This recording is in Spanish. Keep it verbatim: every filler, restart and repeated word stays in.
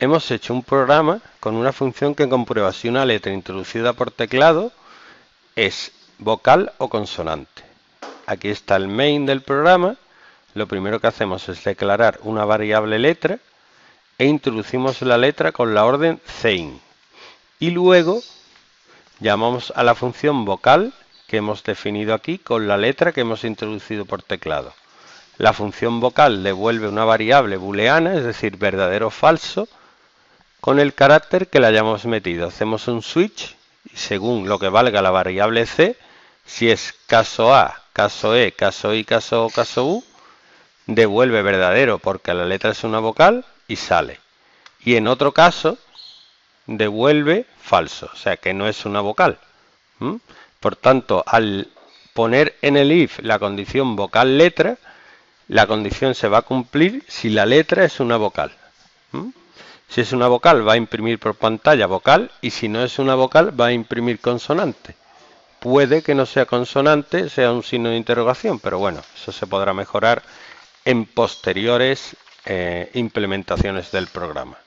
Hemos hecho un programa con una función que comprueba si una letra introducida por teclado es vocal o consonante. Aquí está el main del programa. Lo primero que hacemos es declarar una variable letra e introducimos la letra con la orden cein. Y luego llamamos a la función vocal que hemos definido aquí con la letra que hemos introducido por teclado. La función vocal devuelve una variable booleana, es decir, verdadero o falso, con el carácter que le hayamos metido. Hacemos un switch y según lo que valga la variable C, si es caso A, caso E, caso I, caso O, caso U, devuelve verdadero porque la letra es una vocal y sale. Y en otro caso, devuelve falso, o sea que no es una vocal. ¿Mm? Por tanto, al poner en el if la condición vocal letra, la condición se va a cumplir si la letra es una vocal. ¿Mm? Si es una vocal va a imprimir por pantalla vocal y si no es una vocal va a imprimir consonante. Puede que no sea consonante, sea un signo de interrogación, pero bueno, eso se podrá mejorar en posteriores eh, implementaciones del programa.